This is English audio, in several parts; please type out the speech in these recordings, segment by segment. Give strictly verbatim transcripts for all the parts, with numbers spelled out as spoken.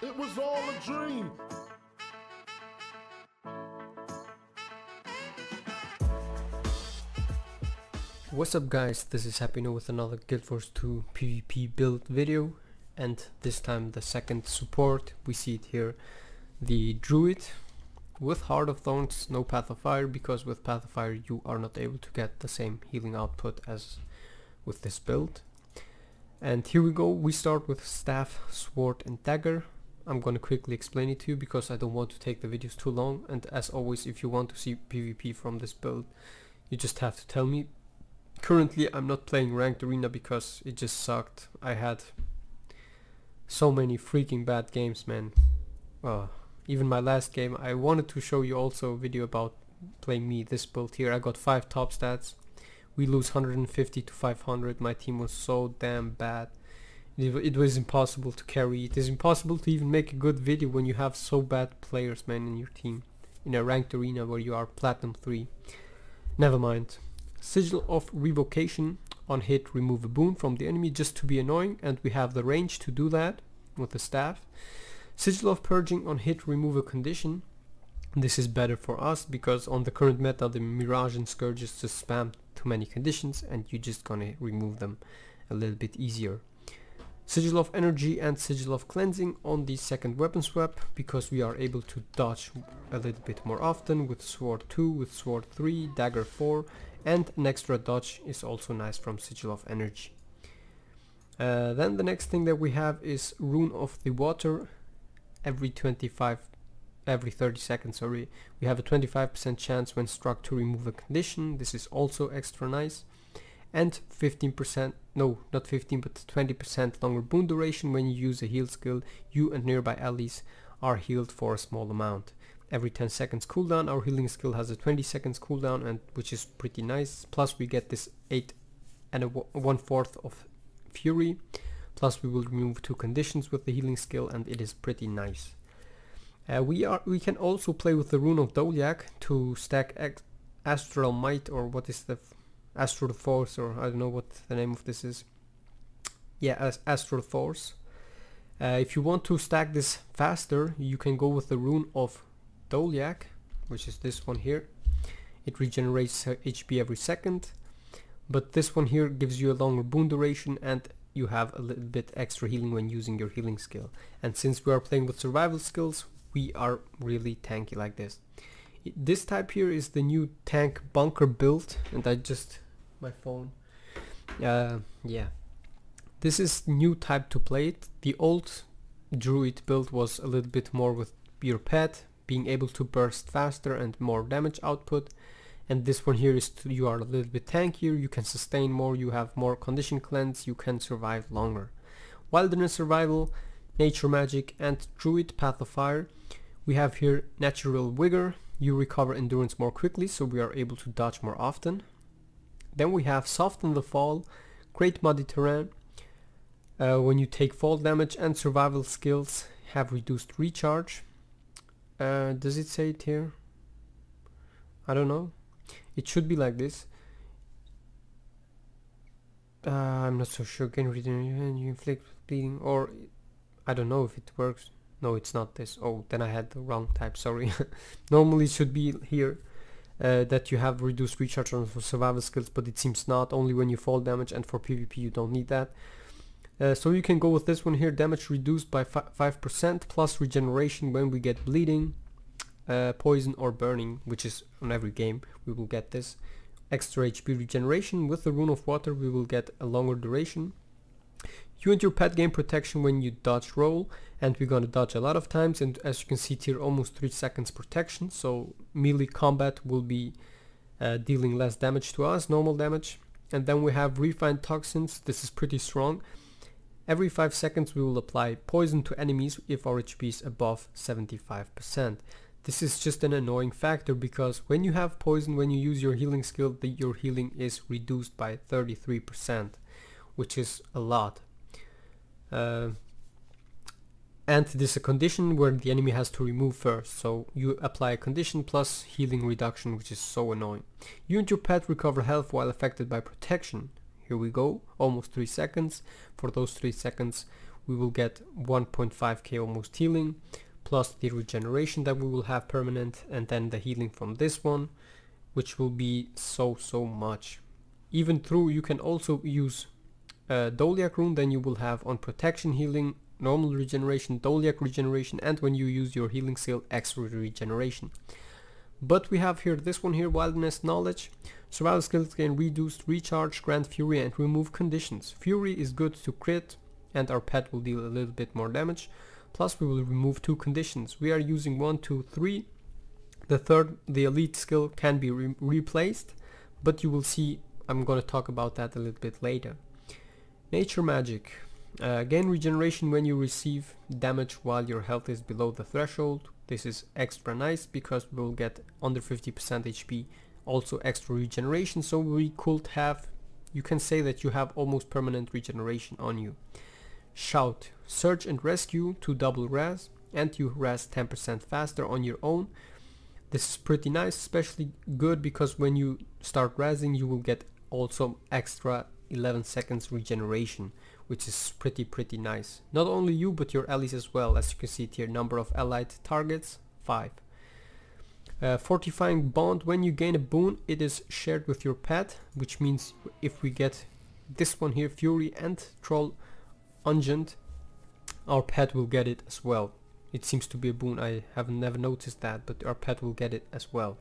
It was all a dream. What's up guys, this is Happy No with another Guild Wars two PvP build video, and this time the second support. We see it here, the Druid with Heart of Thorns, no Path of Fire, because with Path of Fire you are not able to get the same healing output as with this build. And here we go, we start with staff, sword and dagger. I'm gonna quickly explain it to you because I don't want to take the videos too long, and as always, if you want to see PvP from this build, you just have to tell me. Currently I'm not playing ranked arena because it just sucked. I had so many freaking bad games, man. Uh, even my last game, I wanted to show you also a video about playing me this build here. I got five top stats. We lose one hundred fifty to five hundred, my team was so damn bad. It, it was impossible to carry. It is impossible to even make a good video when you have so bad players, man, in your team. In a ranked arena where you are Platinum three. Never mind. Sigil of Revocation. On hit, remove a boon from the enemy just to be annoying, and we have the range to do that with the staff. Sigil of Purging. On hit, remove a condition. This is better for us because on the current meta the Mirage and Scourges just spam too many conditions, and you're just gonna remove them a little bit easier. Sigil of Energy and Sigil of Cleansing on the second weapon swap, because we are able to dodge a little bit more often with Sword two, with Sword three, Dagger four, and an extra dodge is also nice from Sigil of Energy. Uh, then the next thing that we have is Rune of the Water. Every twenty-five Every thirty seconds, sorry, we have a twenty-five percent chance when struck to remove a condition. This is also extra nice. And fifteen percent, no, not fifteen, but twenty percent longer boon duration. When you use a heal skill, you and nearby allies are healed for a small amount. Every ten seconds cooldown, our healing skill has a twenty seconds cooldown, and which is pretty nice. Plus, we get this eight and one fourth of fury. Plus, we will remove two conditions with the healing skill, and it is pretty nice. Uh, we are we can also play with the Rune of Dolyak to stack ex Astral Might, or what is the f Astral Force, or I don't know what the name of this is. Yeah, as Astral Force. Uh, if you want to stack this faster, you can go with the Rune of Dolyak, which is this one here. It regenerates uh, H P every second, but this one here gives you a longer boon duration, and you have a little bit extra healing when using your healing skill. And since we are playing with survival skills, we are really tanky like this. This type here is the new tank bunker build, and I just my phone. Uh, yeah, this is new type to play it. The old Druid build was a little bit more with your pet being able to burst faster and more damage output, and this one here is to, you are a little bit tankier. You can sustain more. You have more condition cleanse. You can survive longer. Wilderness Survival, Nature Magic, and Druid Path of Fire. We have here Natural Vigor. You recover endurance more quickly, so we are able to dodge more often. Then we have Soften the Fall, Great Muddy Terrain. Uh, when you take fall damage, and survival skills have reduced recharge. Uh, does it say it here? I don't know. It should be like this. Uh, I'm not so sure. Can you inflict bleeding, or I don't know if it works. No, it's not this. Oh, then I had the wrong type, sorry. Normally it should be here uh, that you have reduced recharge on for survival skills, but it seems not. Only when you fall damage, and for PvP you don't need that. Uh, so you can go with this one here, damage reduced by five percent plus regeneration when we get bleeding, uh, poison or burning, which is on every game we will get this. Extra H P regeneration with the Rune of Water, we will get a longer duration. You and your pet gain protection when you dodge roll, and we're gonna dodge a lot of times, and as you can see here, almost three seconds protection, so melee combat will be uh, dealing less damage to us, normal damage. And then we have Refined Toxins. This is pretty strong. Every five seconds we will apply poison to enemies if our H P is above seventy-five percent. This is just an annoying factor because when you have poison, when you use your healing skill, the, your healing is reduced by thirty-three percent, which is a lot. Uh, and this is a condition where the enemy has to remove first, so you apply a condition plus healing reduction, which is so annoying. You and your pet recover health while affected by protection. Here we go, almost three seconds. For those three seconds we will get one point five K almost healing, plus the regeneration that we will have permanent, and then the healing from this one, which will be so so much. Even through, you can also use uh, Dolyak rune, then you will have on protection healing, normal regeneration, Dolyak regeneration, and when you use your healing seal, extra regeneration. But we have here this one here, Wilderness Knowledge. Survival skills gain reduced recharge, grant fury, and remove conditions. Fury is good to crit, and our pet will deal a little bit more damage. Plus we will remove two conditions. We are using one, two, three. The third, the elite skill, can be re replaced, but you will see, I'm gonna talk about that a little bit later. Nature Magic. Uh, gain regeneration when you receive damage while your health is below the threshold. This is extra nice because we will get under fifty percent H P, also extra regeneration, so we could have, you can say that you have almost permanent regeneration on you. Shout, search and rescue to double res, and you res ten percent faster on your own. This is pretty nice, especially good because when you start resing you will get also extra eleven seconds regeneration, which is pretty pretty nice. Not only you but your allies as well, as you can see it here, number of allied targets five. Uh, fortifying Bond, when you gain a boon it is shared with your pet, which means if we get this one here, Fury and Troll Unguent, our pet will get it as well. It seems to be a boon, I have never noticed that, but our pet will get it as well.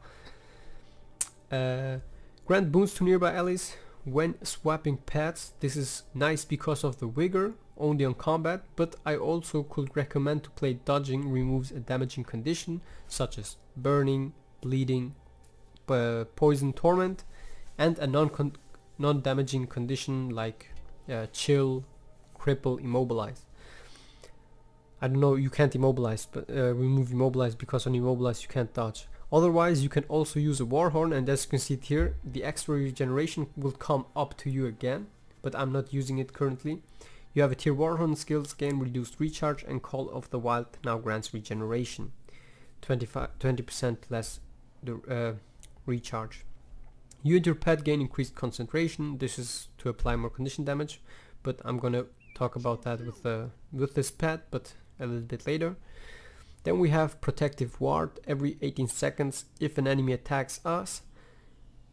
Uh, grant boons to nearby allies when swapping pets. This is nice because of the Vigor, only on combat, but I also could recommend to play dodging, removes a damaging condition such as burning, bleeding, uh, poison, torment, and a non-con- non-damaging condition like uh, chill, cripple, immobilize. I don't know, you can't immobilize, but uh, remove immobilize because on immobilize you can't dodge. Otherwise you can also use a Warhorn, and as you can see it here, the extra regeneration will come up to you again, but I'm not using it currently. You have a tier Warhorn, skills gain reduced recharge, and Call of the Wild now grants regeneration, twenty percent less the uh, recharge. You and your pet gain increased concentration. This is to apply more condition damage, but I'm gonna talk about that with the with this pet, but a little bit later. Then we have Protective Ward. Every eighteen seconds if an enemy attacks us,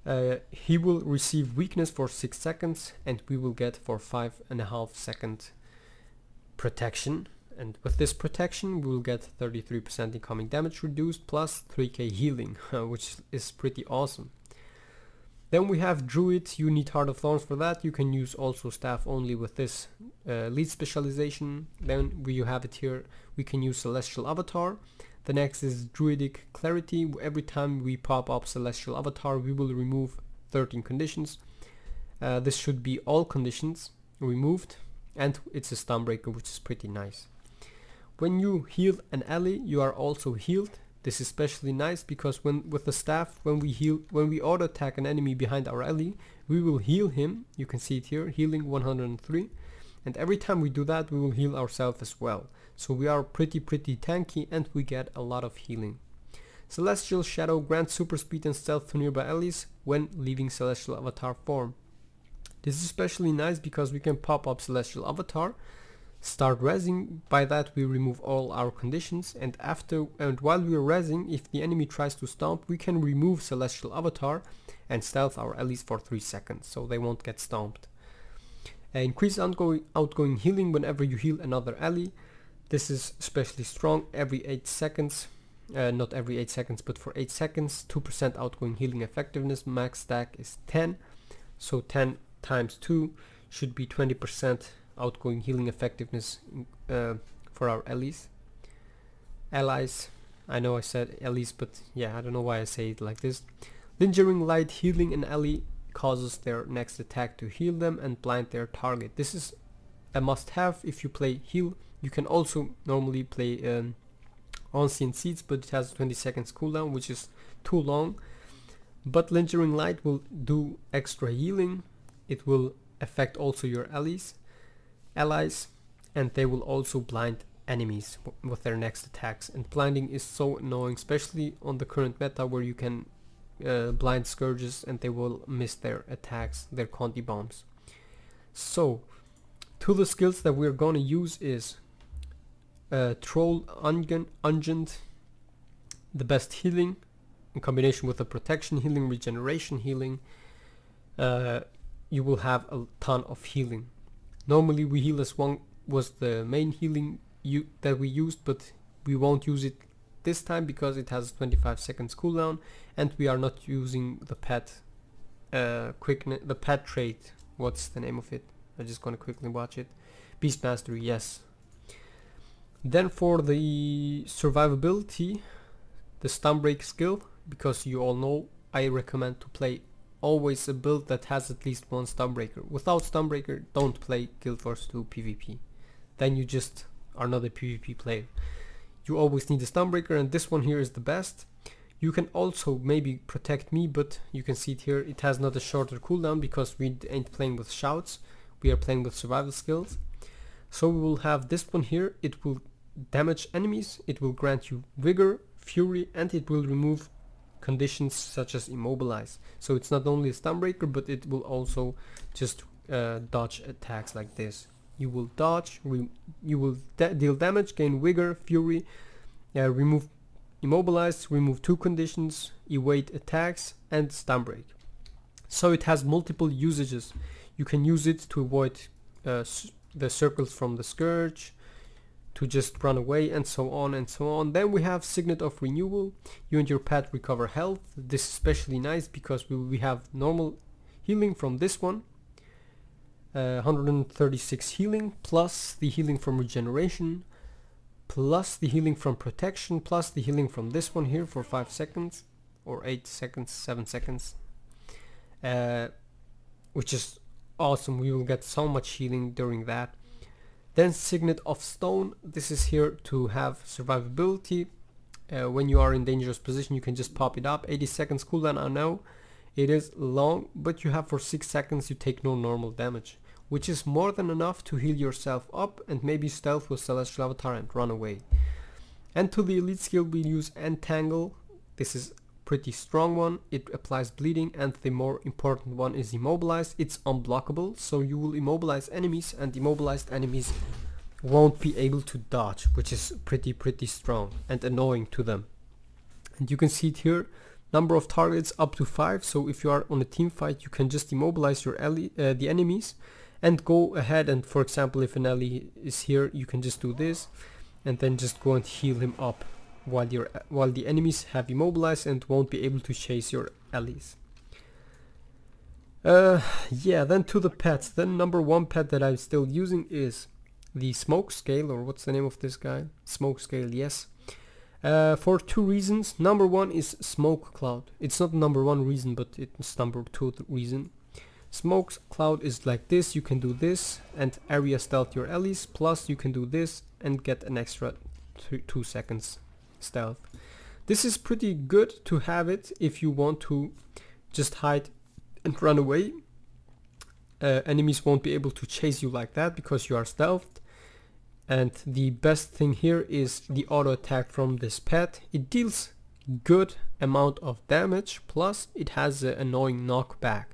uh, he will receive weakness for six seconds and we will get for five and a half second protection, and with this protection we will get thirty-three percent incoming damage reduced plus three K healing, which is pretty awesome. Then we have Druid. You need Heart of Thorns for that. You can use also staff only with this uh, lead specialization. Then we have it here, we can use Celestial Avatar. The next is Druidic Clarity. Every time we pop up Celestial Avatar we will remove thirteen conditions. Uh, this should be all conditions removed, and it's a stun breaker, which is pretty nice. When you heal an ally you are also healed. This is especially nice because when with the staff, when we heal, when we auto attack an enemy behind our ally, we will heal him. You can see it here, healing one hundred three, and every time we do that we will heal ourselves as well. So we are pretty pretty tanky and we get a lot of healing. Celestial Shadow, grants super speed and stealth to nearby allies when leaving Celestial Avatar form. This is especially nice because we can pop up Celestial Avatar, start resing, by that we remove all our conditions, and after and while we are resing, if the enemy tries to stomp, we can remove Celestial Avatar and stealth our allies for three seconds, so they won't get stomped. Uh, increase outgoing, outgoing healing whenever you heal another ally. This is especially strong every eight seconds, uh, not every eight seconds but for eight seconds, two percent outgoing healing effectiveness, max stack is ten, so ten times two should be twenty percent outgoing healing effectiveness uh, for our allies. Allies, I know I said allies, but yeah, I don't know why I say it like this. Lingering Light, healing an ally causes their next attack to heal them and blind their target. This is a must-have if you play heal. You can also normally play um, Unseen Seeds, but it has twenty seconds cooldown, which is too long. But Lingering Light will do extra healing. It will affect also your allies. allies and they will also blind enemies with their next attacks, and blinding is so annoying, especially on the current meta where you can uh, blind scourges and they will miss their attacks, their conti bombs. So two of the skills that we're gonna use is uh, Troll Unguent, the best healing in combination with the protection healing, regeneration healing. Uh, you will have a ton of healing. Normally we heal as one was the main healing you that we used, but we won't use it this time because it has twenty-five seconds cooldown, and we are not using the pet uh, quicken the pet trait. What's the name of it? I'm just gonna quickly watch it. Beast Mastery, yes. Then for the survivability, the Stun Break skill, because you all know I recommend to play always a build that has at least one Stunbreaker. Without Stunbreaker, don't play Guild Wars two PvP. Then you just are not a PvP player. You always need a Stunbreaker, and this one here is the best. You can also maybe protect me, but you can see it here, it has not a shorter cooldown because we ain't playing with shouts, we are playing with survival skills. So we will have this one here, it will damage enemies, it will grant you vigor, fury, and it will remove conditions such as immobilize. So it's not only a stun breaker, but it will also just uh, dodge attacks like this. You will dodge, you will da deal damage, gain vigor, fury, uh, remove immobilize, remove two conditions, evade attacks, and stun break. So it has multiple usages. You can use it to avoid uh, the circles from the scourge, to just run away, and so on and so on. Then we have Signet of Renewal. You and your pet recover health. This is especially nice because we, we have normal healing from this one, uh, one hundred thirty-six healing, plus the healing from regeneration, plus the healing from protection, plus the healing from this one here for five seconds or eight seconds, seven seconds, uh, which is awesome. We will get so much healing during that. Then Signet of Stone, this is here to have survivability. Uh, when you are in dangerous position, you can just pop it up. eighty seconds cooldown, I know it is long, but you have for six seconds, you take no normal damage, which is more than enough to heal yourself up and maybe stealth with Celestial Avatar and run away. And to the elite skill we use Entangle, this is pretty strong one, it applies bleeding, and the more important one is immobilize. It's unblockable, so you will immobilize enemies, and immobilized enemies won't be able to dodge, which is pretty pretty strong and annoying to them. And you can see it here, number of targets up to five, so if you are on a team fight, you can just immobilize your ally, uh, the enemies, and go ahead, and for example if an ally is here, you can just do this and then just go and heal him up while your while the enemies have immobilized and won't be able to chase your allies. Uh, yeah, then to the pets. The number one pet that I'm still using is the Smoke Scale, or what's the name of this guy? Smoke Scale, yes. Uh, for two reasons. Number one is Smoke Cloud. It's not number one reason, but it's number two reason. Smoke Cloud is like this. You can do this and area stealth your allies. Plus you can do this and get an extra th two seconds stealth. This is pretty good to have it if you want to just hide and run away. Uh, enemies won't be able to chase you like that because you are stealthed. And the best thing here is the auto attack from this pet. It deals good amount of damage, plus it has an annoying knockback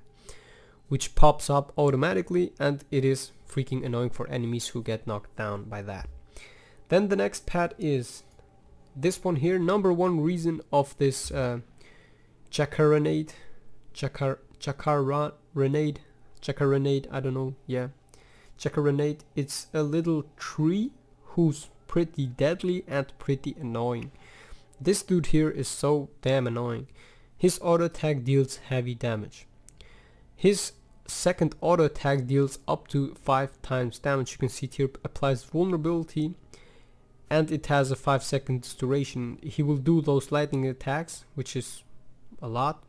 which pops up automatically, and it is freaking annoying for enemies who get knocked down by that. Then the next pet is this one here, number one reason of this uh, Jacaranda, Jacar, Jacaranda, Jacaranda, I don't know, yeah, Jacaranda. It's a little tree who's pretty deadly and pretty annoying. This dude here is so damn annoying. His auto attack deals heavy damage. His second auto attack deals up to five times damage. You can see it here, applies vulnerability, and it has a five seconds duration. He will do those lightning attacks, which is a lot,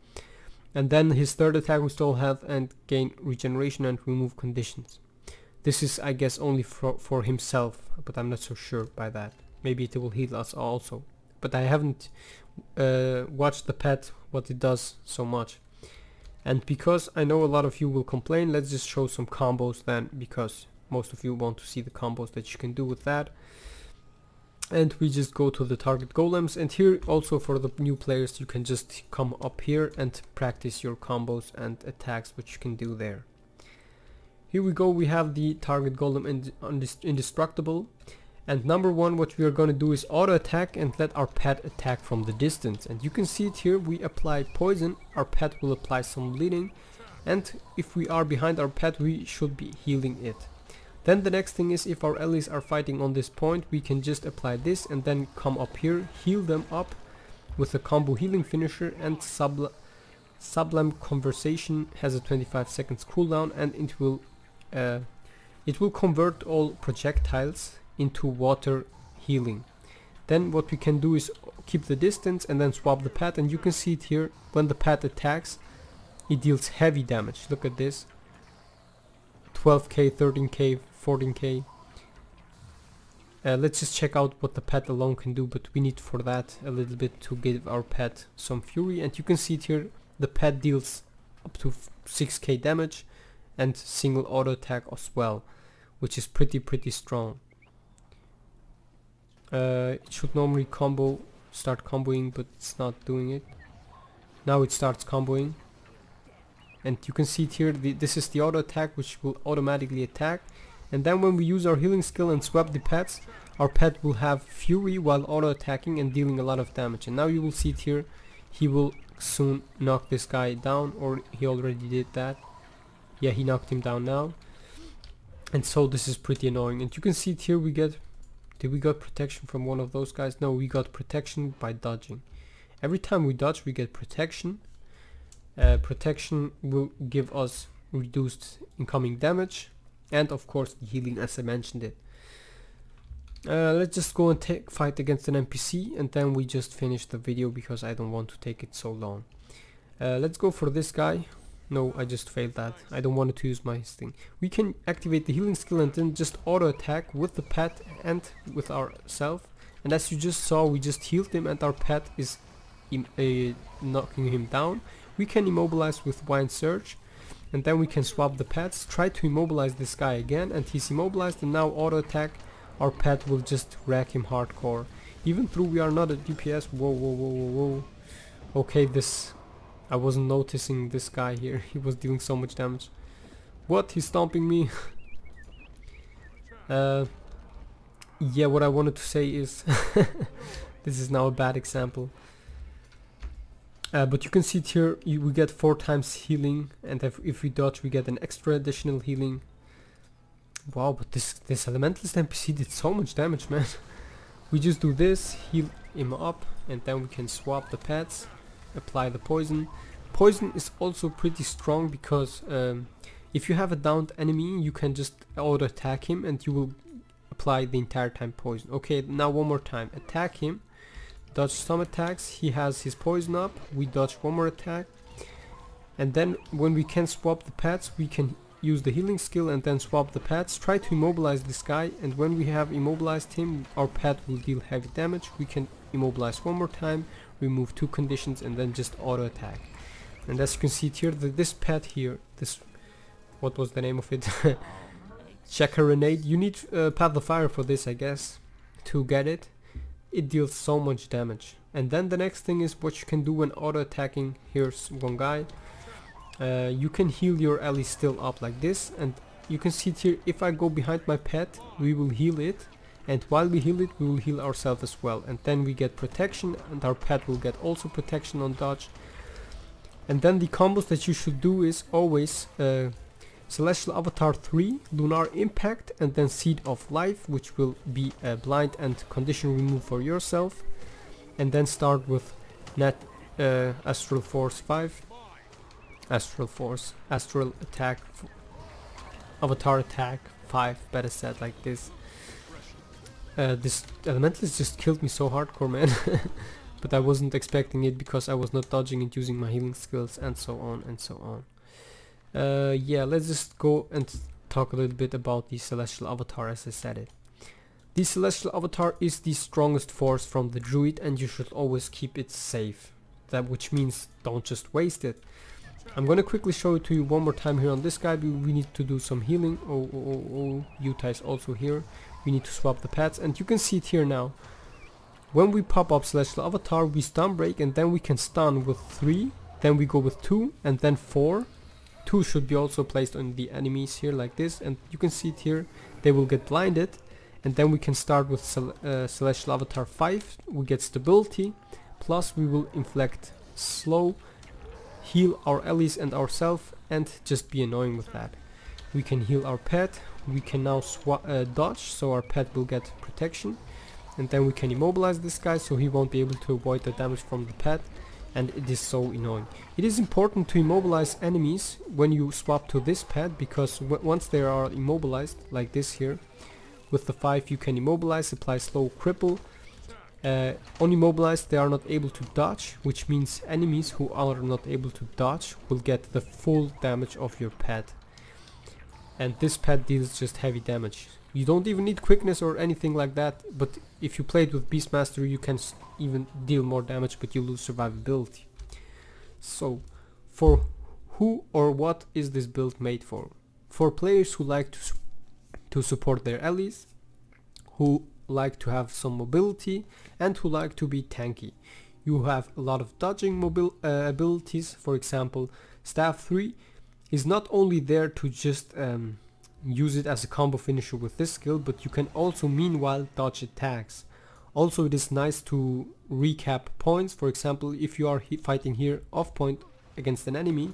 and then his third attack will stall health and gain regeneration and remove conditions. This is, I guess, only for, for himself, but I'm not so sure by that. Maybe it will heal us also, but I haven't uh, watched the pet, what it does so much. And because I know a lot of you will complain, let's just show some combos then, because most of you want to see the combos that you can do with that. And we just go to the target golems, and here also for the new players, you can just come up here and practice your combos and attacks which you can do there. Here we go, we have the target golem indest indestructible. And number one, what we are going to do is auto attack and let our pet attack from the distance. And you can see it here, we apply poison, our pet will apply some bleeding, and if we are behind our pet we should be healing it. Then the next thing is, if our allies are fighting on this point, we can just apply this and then come up here, heal them up with a combo healing finisher, and subla Sublime Conversation has a twenty-five seconds cooldown, and it will uh, it will convert all projectiles into water healing. Then what we can do is keep the distance and then swap the pet, and you can see it here, when the pet attacks it deals heavy damage. Look at this, twelve K, thirteen K, fourteen K. Uh, let's just check out what the pet alone can do, but we need for that a little bit to give our pet some fury. And you can see it here, the pet deals up to six K damage and single auto attack as well, which is pretty pretty strong. Uh, it should normally combo, start comboing, but it's not doing it. Now it starts comboing. And you can see it here, the, this is the auto attack which will automatically attack. And then when we use our healing skill and swap the pets, our pet will have fury while auto attacking and dealing a lot of damage. And now you will see it here, he will soon knock this guy down, or he already did that. Yeah, he knocked him down now. And so this is pretty annoying. And you can see it here, we get, did we got protection from one of those guys? No, we got protection by dodging. Every time we dodge we get protection. Uh, protection will give us reduced incoming damage, and of course the healing as I mentioned it. Uh, let's just go and take fight against an N P C, and then we just finish the video because I don't want to take it so long. Uh, let's go for this guy. No, I just failed that. I don't want to use my thing. We can activate the healing skill and then just auto attack with the pet and with ourself. And as you just saw, we just healed him and our pet is im uh, knocking him down. We can immobilize with Wind Surge, and then we can swap the pets, try to immobilize this guy again, and he's immobilized, and now auto attack. Our pet will just rack him hardcore. Even though we are not at D P S, whoa, whoa, whoa, whoa, whoa. Okay, this, I wasn't noticing this guy here. He was dealing so much damage. What? He's stomping me. uh, yeah, what I wanted to say is, this is now a bad example. Uh, but you can see it here, you, we get four times healing, and if, if we dodge we get an extra additional healing. Wow, but this this elementalist N P C did so much damage, man. We just do this, heal him up, and then we can swap the pets, apply the poison. Poison is also pretty strong because um, if you have a downed enemy, you can just auto attack him and you will apply the entire time poison. Okay, now one more time, attack him, dodge some attacks, he has his poison up, we dodge one more attack, and then when we can swap the pets, we can use the healing skill and then swap the pets, try to immobilize this guy, and when we have immobilized him our pet will deal heavy damage. We can immobilize one more time, remove two conditions, and then just auto attack. And as you can see here, the, this pet here, this, what was the name of it, Jacaranda, you need uh, Path of Fire for this I guess to get it. It deals so much damage. And then the next thing is what you can do when auto attacking. Here's one guy. Uh, you can heal your ally still up like this, and you can see it here, if I go behind my pet we will heal it, and while we heal it we will heal ourselves as well, and then we get protection and our pet will get also protection on dodge. And then the combos that you should do is always uh, Celestial Avatar three, Lunar Impact, and then Seed of Life, which will be uh, blind and condition remove for yourself, and then start with Nat, uh, Astral Force five, Astral Force, Astral Attack, Avatar Attack five, better said like this. Uh, this Elementalist just killed me so hardcore, man. But I wasn't expecting it because I was not dodging and using my healing skills and so on and so on. Uh, yeah, let's just go and talk a little bit about the Celestial Avatar as I said it. The Celestial Avatar is the strongest force from the Druid, and you should always keep it safe. That which means don't just waste it. I'm gonna quickly show it to you one more time here on this guy. We need to do some healing. Oh, oh, oh, oh. Yuta is also here. We need to swap the pets, and you can see it here now. When we pop up Celestial Avatar, we stun break, and then we can stun with three, then we go with two, and then four, two should be also placed on the enemies here like this, and you can see it here, they will get blinded. And then we can start with Cel uh, Celestial Avatar five, we get stability, plus we will inflict slow, heal our allies and ourselves, and just be annoying with that. We can heal our pet, we can now swa uh, dodge, so our pet will get protection, and then we can immobilize this guy so he won't be able to avoid the damage from the pet, and it is so annoying. It is important to immobilize enemies when you swap to this pet, because w once they are immobilized, like this here, with the five you can immobilize, apply slow, cripple. Uh, on immobilized they are not able to dodge, which means enemies who are not able to dodge will get the full damage of your pet. And this pet deals just heavy damage. You don't even need quickness or anything like that, but if you play it with Beast Mastery you can even deal more damage, but you lose survivability. So, for who or what is this build made for? For players who like to to support their allies, who like to have some mobility, and who like to be tanky. You have a lot of dodging mobile uh, abilities. For example, Staff three is not only there to just um, use it as a combo finisher with this skill, but you can also meanwhile dodge attacks. Also, it is nice to recap points. For example, if you are he fighting here off point against an enemy,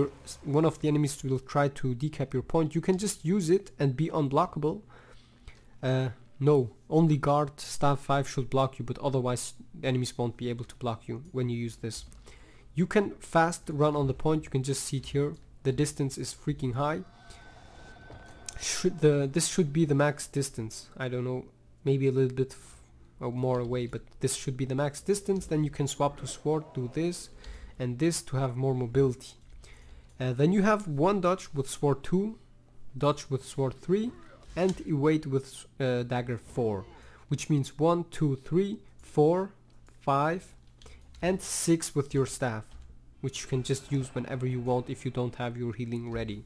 Your, one of the enemies will try to decap your point, you can just use it and be unblockable. Uh, no, only guard staff five should block you, but otherwise enemies won't be able to block you when you use this. You can fast run on the point, you can just see it here, the distance is freaking high. Should the, this should be the max distance, I don't know, maybe a little bit f more away, but this should be the max distance. Then you can swap to sword, do this and this to have more mobility. Uh, then you have one dodge with sword two, dodge with sword three, and evade with uh, dagger four, which means one, two, three, four, five, and six with your staff, which you can just use whenever you want if you don't have your healing ready.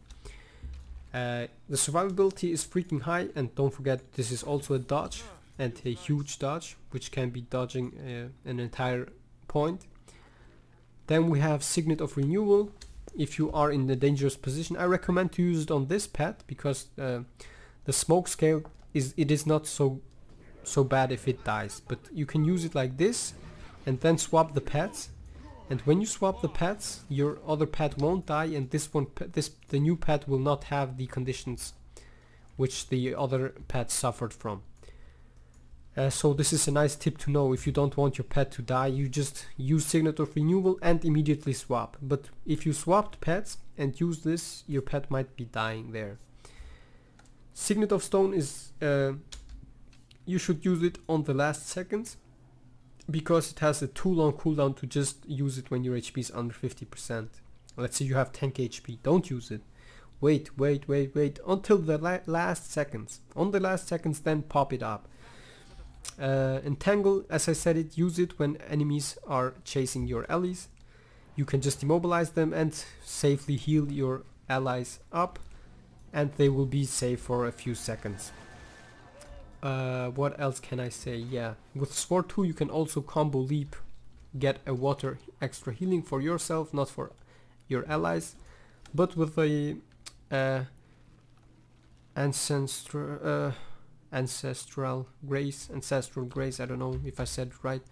Uh, the survivability is freaking high, and don't forget this is also a dodge, and a huge dodge, which can be dodging uh, an entire point. Then we have Signet of Renewal. If you are in the dangerous position, I recommend to use it on this pet, because uh, the smoke scale is it is not so so bad if it dies, but you can use it like this and then swap the pets, and when you swap the pets your other pet won't die, and this one this the new pet will not have the conditions which the other pet suffered from. Uh, so this is a nice tip to know. If you don't want your pet to die, you just use Signet of Renewal and immediately swap. But if you swapped pets and use this, your pet might be dying there. Signet of Stone is... Uh, you should use it on the last seconds, because it has a too long cooldown to just use it when your H P is under fifty percent. Let's say you have ten K H P, don't use it. Wait, wait, wait, wait, until the la last seconds. On the last seconds, then pop it up. Uh, Entangle, as I said it, use it when enemies are chasing your allies. You can just immobilize them and safely heal your allies up, and they will be safe for a few seconds. Uh, what else can I say? Yeah, with Sword two you can also combo leap, get a water extra healing for yourself, not for your allies. But with a uh, ancestral uh, ancestral grace ancestral grace I don't know if I said it right,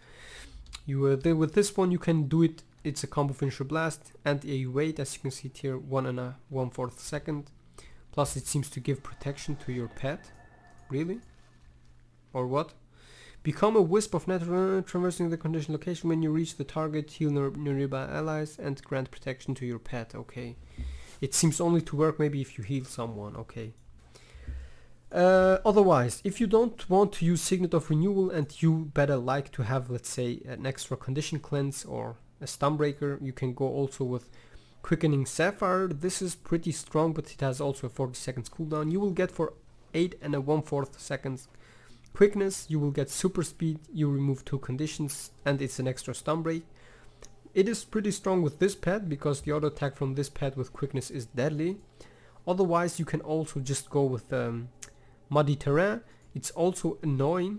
you uh, then with this one you can do it. It's a combo finisher blast and a wait, as you can see it here, one and a one fourth second, plus it seems to give protection to your pet. Really? Or what? Become a wisp of natural traversing the condition location when you reach the target, heal nearby allies and grant protection to your pet. Okay, it seems only to work maybe if you heal someone. Okay. Uh, otherwise, if you don't want to use Signet of Renewal and you better like to have, let's say, an extra condition cleanse or a stun breaker, you can go also with Quickening Sapphire. This is pretty strong, but it has also a forty seconds cooldown. You will get for eight and a one fourth seconds quickness, you will get super speed, you remove two conditions, and it's an extra stun break. It is pretty strong with this pet, because the auto attack from this pet with quickness is deadly. Otherwise, you can also just go with um, Muddy Terrain. It's also annoying,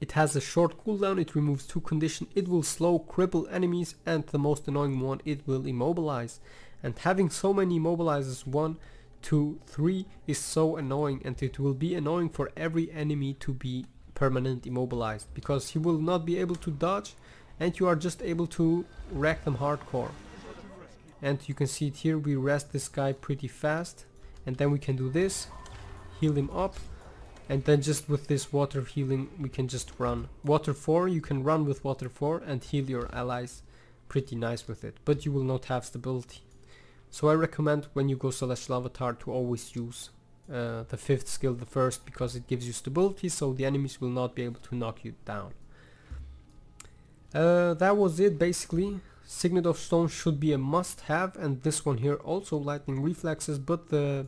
it has a short cooldown, it removes two condition, it will slow, cripple enemies, and the most annoying one, it will immobilize. and having so many mobilizers one, two, three is so annoying, and it will be annoying for every enemy to be permanent immobilized, because he will not be able to dodge and you are just able to wreck them hardcore. And you can see it here, we rest this guy pretty fast and then we can do this, heal him up, and then just with this water healing we can just run. Water four, you can run with water four and heal your allies pretty nice with it, but you will not have stability. So I recommend when you go Celestial Avatar to always use uh, the fifth skill the first, because it gives you stability so the enemies will not be able to knock you down. Uh, that was it basically. Signet of Stone should be a must-have, and this one here also, Lightning Reflexes, but the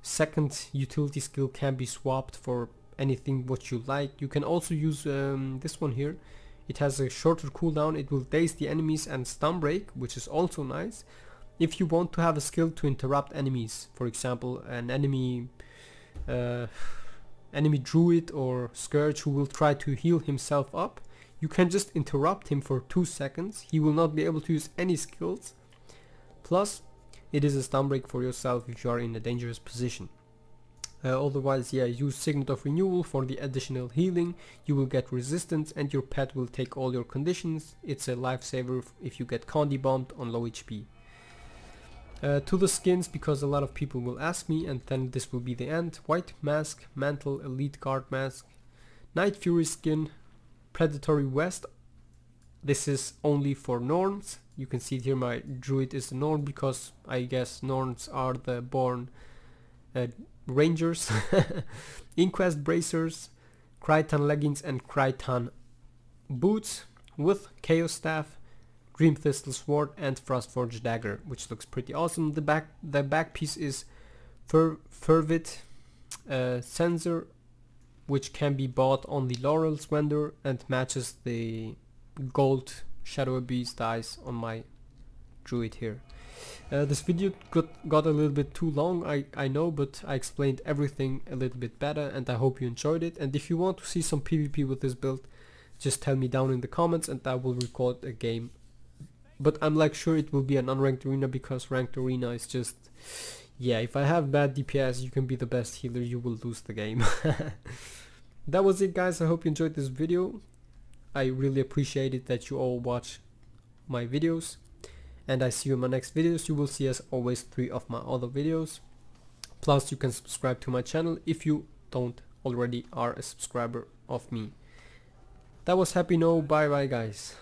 second utility skill can be swapped for anything what you like. You can also use um, this one here. It has a shorter cooldown, it will daze the enemies and stun break, which is also nice. If you want to have a skill to interrupt enemies, for example an enemy uh, enemy druid or scourge who will try to heal himself up, you can just interrupt him for two seconds, he will not be able to use any skills, plus it is a stun break for yourself if you are in a dangerous position. Uh, otherwise, yeah, use Signet of Renewal for the additional healing, you will get resistance and your pet will take all your conditions, it's a lifesaver if you get condi bombed on low H P. Uh, to the skins, because a lot of people will ask me, and then this will be the end. White Mask, Mantle, Elite Guard Mask, Night Fury skin, Predatory Vest. This is only for Norns. You can see here my Druid is the Norn, because I guess Norns are the born uh, Rangers. Inquest Bracers, Krytan Leggings and Krytan Boots with Chaos Staff, Dream Thistle Sword and Frostforge Dagger, which looks pretty awesome. The back the back piece is Fer Fervid uh, Sensor, which can be bought on the Laurels vendor and matches the gold Shadow Abyss dice on my Druid here. Uh, this video got, got a little bit too long, I, I know, but I explained everything a little bit better and I hope you enjoyed it. And if you want to see some PvP with this build, just tell me down in the comments and I will record a game. But I'm like sure it will be an unranked arena, because ranked arena is just, yeah, if I have bad D P S, you can be the best healer, you will lose the game. That was it guys, I hope you enjoyed this video. I really appreciate it that you all watch my videos, and I see you in my next videos. You will see as always three of my other videos, plus you can subscribe to my channel if you don't already are a subscriber of me. That was Happy No, bye bye guys.